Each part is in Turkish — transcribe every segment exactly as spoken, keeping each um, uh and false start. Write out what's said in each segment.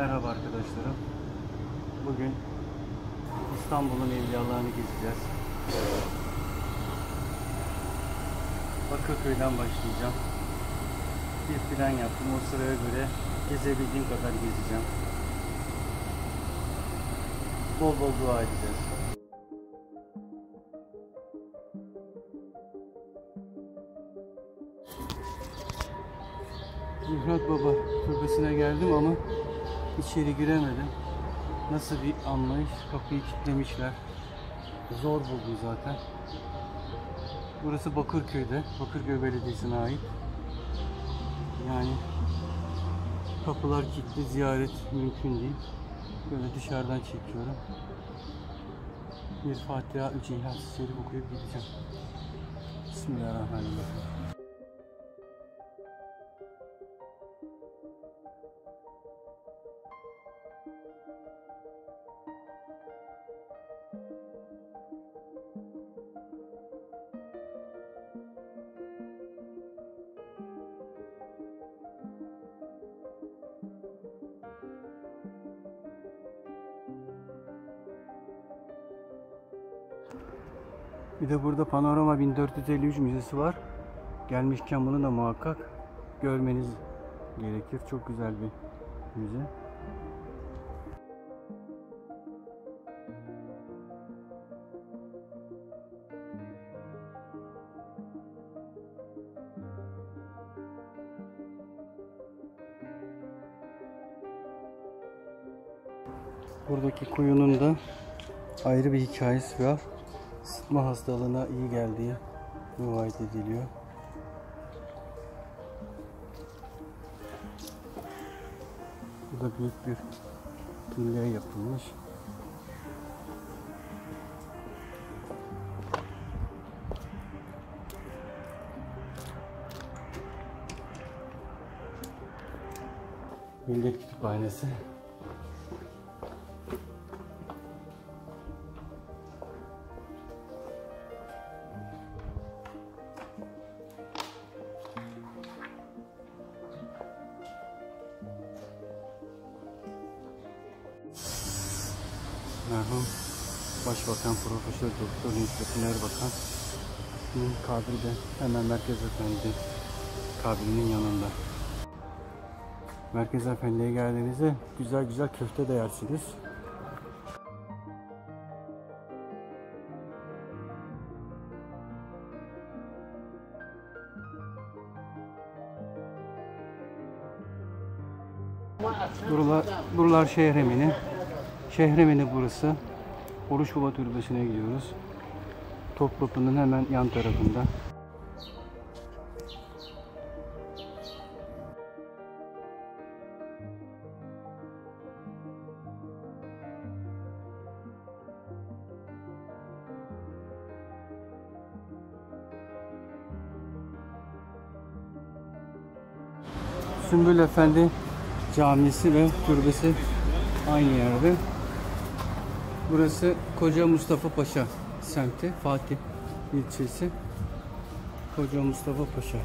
Merhaba arkadaşlarım. Bugün İstanbul'un evliyalarını gezeceğiz. Bakırköy'den başlayacağım. Bir plan yaptım. O sıraya göre gezebildiğim kadar gezeceğim. Bol bol dua edeceğiz. Oruç Baba Türbesi'ne geldim ama içeri giremedim. Nasıl bir anlayış? Kapıyı kilitlemişler. Zor buldum zaten. Burası Bakırköy'de. Bakırköy Belediyesi'ne ait. Yani kapılar kilitli, ziyaret mümkün değil. Böyle dışarıdan çekiyorum. Bir Fatiha, üç İhlas-ı Şerif okuyup gideceğim. Bismillahirrahmanirrahim. Bir de burada Panorama bin dört yüz elli üç müzesi var. Gelmişken bunu da muhakkak görmeniz gerekir. Çok güzel bir müze. Buradaki kuyunun da ayrı bir hikayesi var. Sıtma hastalığına iyi geldiği rivayet ediliyor. Bu da büyük bir külleye yapılmış. Millet Kütüphanesi. Merhum Başbakan Profesör Doktor Nusrettin Erbakan'ın kabri de hemen Merkez Efendi kabrinin yanında. Merkez Efendi'ye geldiğinizde güzel güzel köfte de yersiniz. Buralar, buralar Şehremini. Şehremini burası. Oruç Baba Türbesi'ne gidiyoruz. Topkapı'nın hemen yan tarafında. Sümbül Efendi Camisi ve türbesi aynı yerde. Burası Koca Mustafa Paşa semti, Fatih ilçesi. Koca Mustafa Paşa.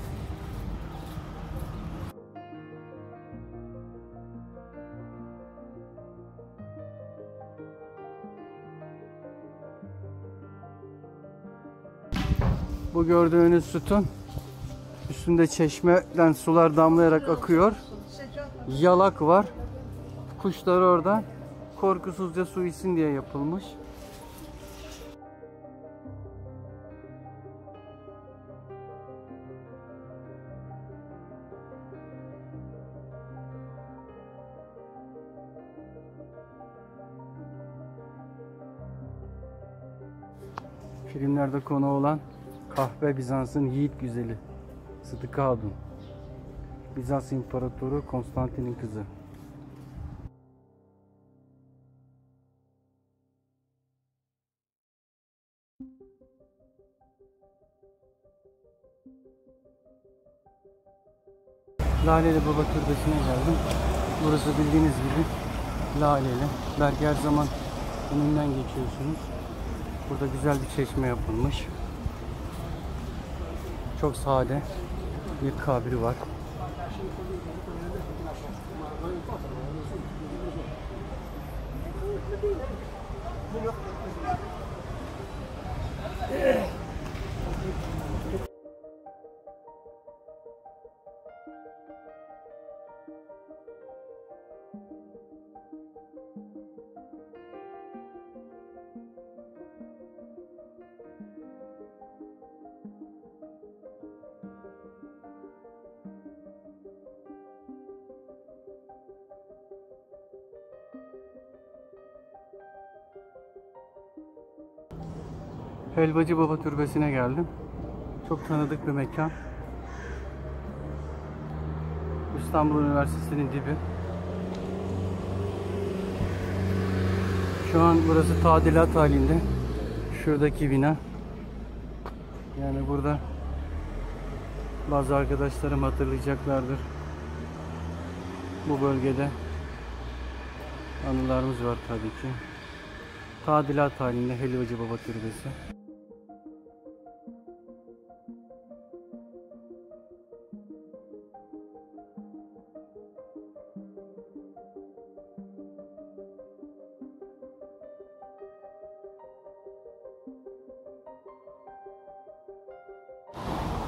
Bu gördüğünüz sütun, üstünde çeşmeden sular damlayarak akıyor. Yalak var. Kuşlar orada. Korkusuzca su içsin diye yapılmış. Filmlerde konu olan kahpe Bizans'ın yiğit güzeli Sıdıka Adun. Bizans İmparatoru Konstantin'in kızı. Laleli Baba Türbesi'ne geldim. Burası bildiğiniz gibi laleli. Belki her zaman önünden geçiyorsunuz. Burada güzel bir çeşme yapılmış. Çok sade bir kabri var. Helvacı Baba Türbesi'ne geldim. Çok tanıdık bir mekan. İstanbul Üniversitesi'nin dibi. Şu an burası tadilat halinde. Şuradaki bina. Yani burada bazı arkadaşlarım hatırlayacaklardır. Bu bölgede anılarımız var tabii ki. Tadilat halinde Helvacı Baba Türbesi.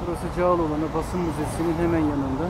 Burası Cağaloğlan'ın Basın Müzesi'nin hemen yanında.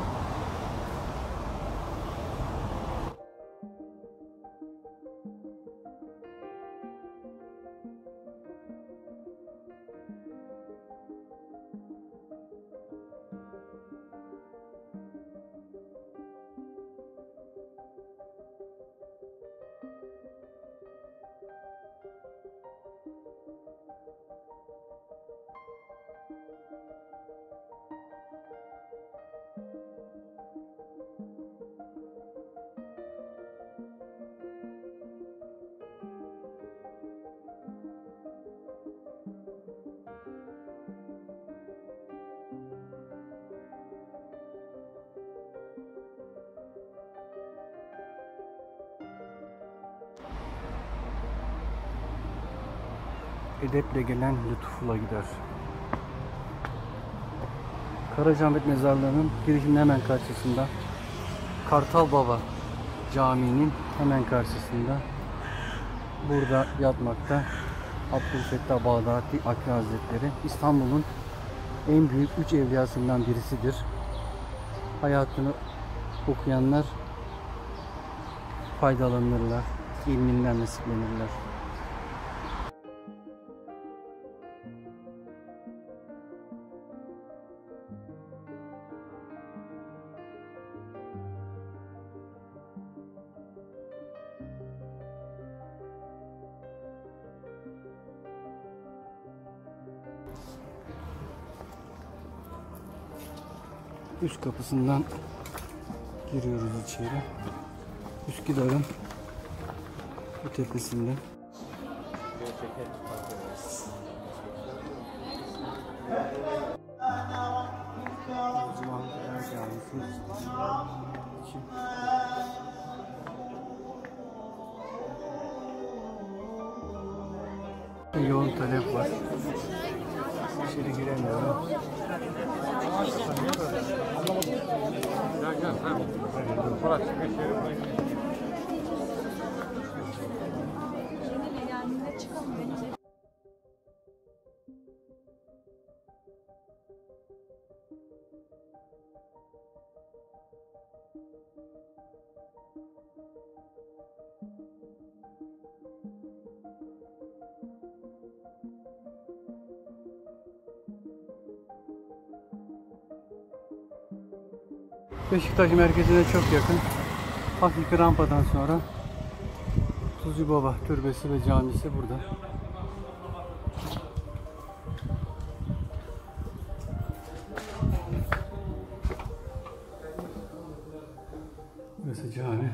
Edeple gelen lütufla gider. Karaca Ahmet mezarlığının girişinin hemen karşısında, Kartal Baba Camii'nin hemen karşısında, burada yatmakta Abdulfetah-ı El Bağdadi Akli Hazretleri, İstanbul'un en büyük üç evliyasından birisidir. Hayatını okuyanlar faydalanırlar, ilminden nasiplenirler. Üst kapısından giriyoruz içeri. Üsküdar'ın bu tepesinde. Yoğun talep var. İçeri giremiyorum. Beşiktaş merkezine çok yakın. Hafif rampadan sonra Tuz Baba Türbesi ve Camisi burada. Burası cami.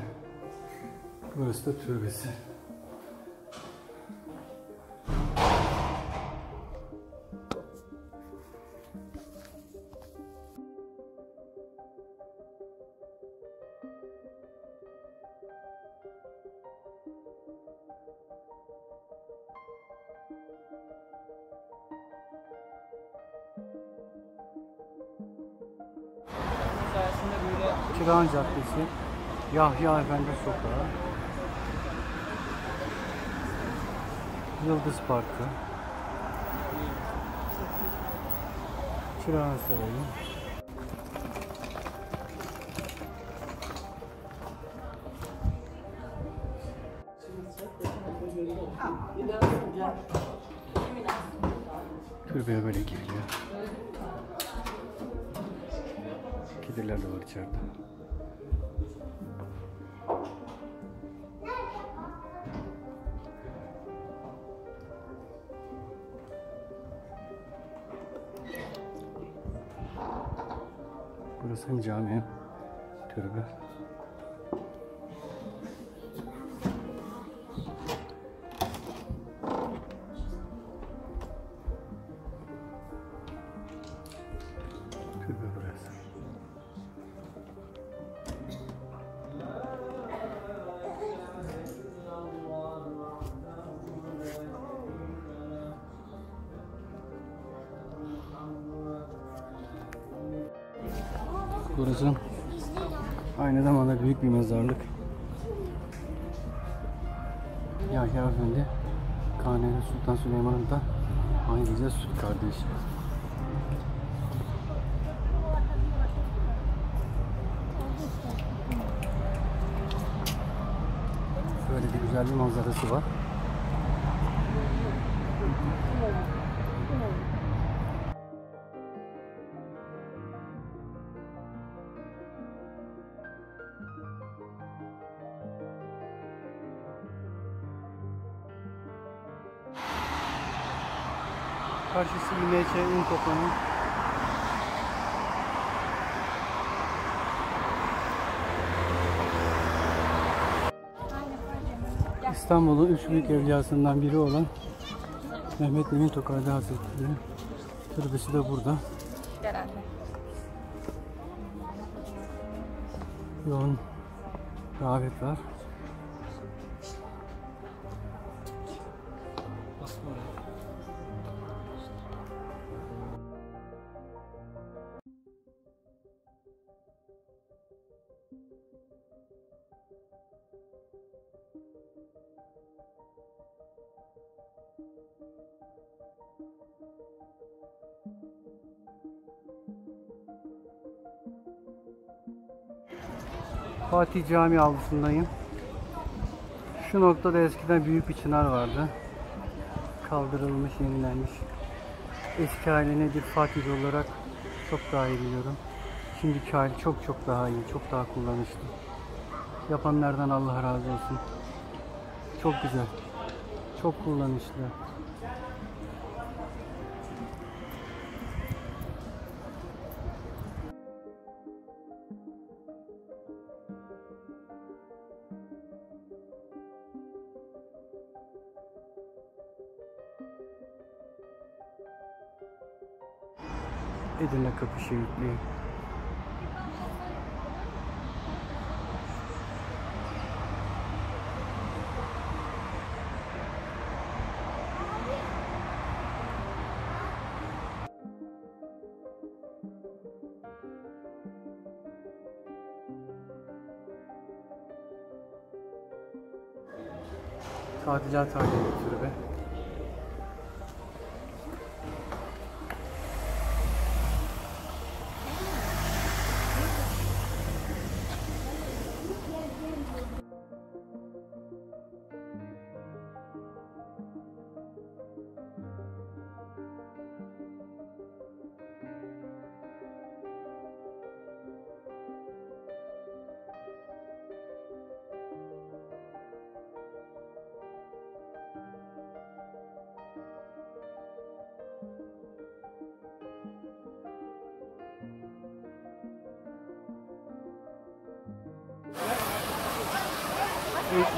Burası da türbesi. Çırağan Caddesi, Yahya Efendi Sokağı, Yıldız Parkı, Çırağan Sarayı, türbeye böyle giriliyor. Kediler de var içeride. Burası hem cami hem türbe. Burası aynı zamanda büyük bir mezarlık. Yahya Efendi, Kahne Sultan Süleyman'ın da ayrıca süt kardeşi. Böyle bir güzel bir manzarası var. Karşısı İ M Ç un toplamı. İstanbul'un üç büyük evliyasından biri olan Mehmet Emin Tokadi Hazretleri türbesi de burada. Yoğun rağbet var. Fatih Camii avlusundayım. Şu noktada eskiden büyük bir çınar vardı. Kaldırılmış, yenilenmiş. Eski haline bir Fatihli olarak çok daha iyi biliyorum. Şimdiki hali çok çok daha iyi, çok daha kullanışlı. Yapanlardan Allah razı olsun. Çok güzel, çok kullanışlı. Edirne kapı şehitliği. Tadilat halinde türbe.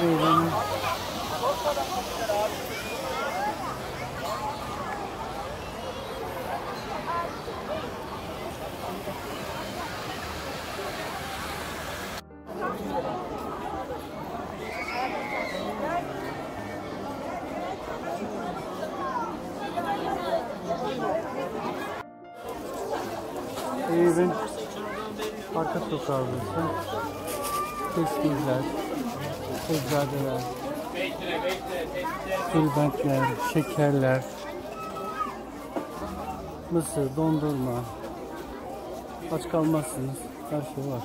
Meydanı. Evin arka sokağı burası. Teşkiler. Eczadeler, kurbentler, şekerler, mısır, dondurma, aç kalmazsınız, her şey var.